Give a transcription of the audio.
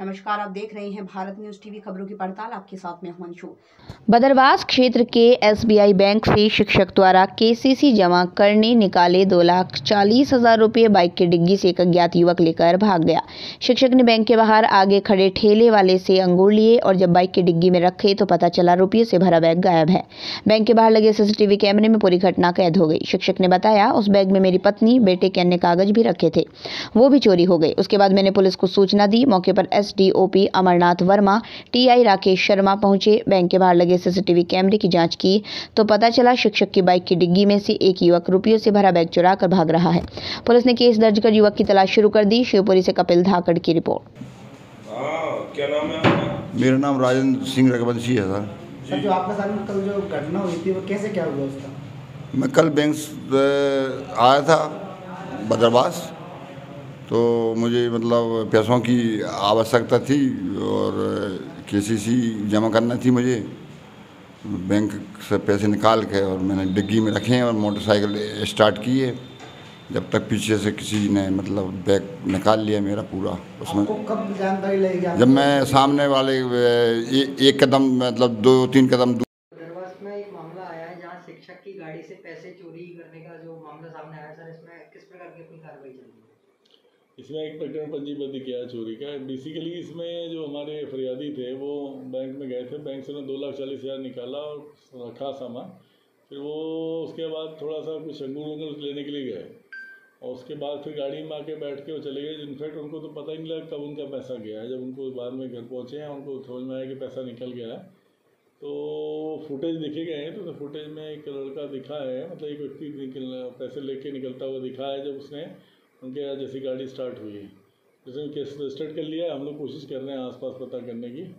नमस्कार, आप देख रहे हैं भारत न्यूज टीवी, खबरों की पड़ताल। आपके साथ में हुमंशु। बदरवास क्षेत्र के एसबीआई बैंक से शिक्षक द्वारा केसीसी जमा करने निकाले 2,40,000 रुपये बाइक की डिग्गी से एक अज्ञात युवक लेकर भाग गया। शिक्षक ने बैंक के बाहर आगे खड़े ठेले वाले से अंगूर लिए और जब बाइक की डिग्गी में रखे तो पता चला रुपये से भरा बैग गायब है। बैंक के बाहर लगे सीसीटीवी कैमरे में पूरी घटना कैद हो गई। शिक्षक ने बताया, उस बैग में मेरी पत्नी, बेटे के अन्य कागज भी रखे थे, वो भी चोरी हो गए। उसके बाद मैंने पुलिस को सूचना दी। मौके पर SDOP अमरनाथ वर्मा, TI राकेश शर्मा पहुंचे। बैंक के बाहर लगे सीसीटीवी कैमरे की जांच की तो पता चला शिक्षक की बाइक की डिग्गी में से एक युवक रुपयों से भरा बैग चुरा कर भाग रहा है। पुलिस ने केस दर्ज कर युवक की तलाश शुरू कर दी। शिवपुरी से कपिल धाकड़ की रिपोर्ट। क्या नाम है? मेरा नाम राजेंद्र सिंह रघुवंशी है। सर, जो आपके साथ कल जो घटना हुई थी वो कैसे क्या हुआ उसका? मैं कल बैंक आया था बदरवास, तो मुझे मतलब पैसों की आवश्यकता थी और केसीसी जमा करना थी। मुझे बैंक से पैसे निकाल के और मैंने डिग्गी में रखे और मोटरसाइकिल स्टार्ट किए, जब तक पीछे से किसी ने मतलब बैग निकाल लिया मेरा पूरा। उसमें कब जानकारी लगेगी? जब मैं सामने वाले एक कदम मतलब 2-3 कदम दूर। में एक मामला आया है जहाँ शिक्षक की गाड़ी से पैसे चोरी करने का जो मामला सामने आया, सर इसमें किस प्रकार की अपनी कार्रवाई चलेगी? इसमें एक प्रकरण पंजीबद्ध किया है चोरी का। बेसिकली इसमें जो हमारे फरियादी थे वो बैंक में गए थे, बैंक से उन्हें 2,40,000 निकाला और रखा सामान। फिर वो उसके बाद थोड़ा सा कुछ अंगूर लेने के लिए गए और उसके बाद फिर गाड़ी में आके बैठ के वो चले गए। इनफैक्ट उनको तो पता ही नहीं लगा कब उनका पैसा गया है। जब उनको बाद में घर पहुँचे हैं, उनको समझ में आया कि पैसा निकल गया है, तो फुटेज दिखे गए हैं। तो फुटेज में एक लड़का दिखा है, मतलब एक व्यक्ति पैसे लेके निकलता हुआ दिखा है। जब उसने उनके यहाँ जैसी गाड़ी स्टार्ट हुई है, जैसे केस रजिस्टर्ड कर लिया है। हम लोग कोशिश कर रहे हैं आसपास पता करने की।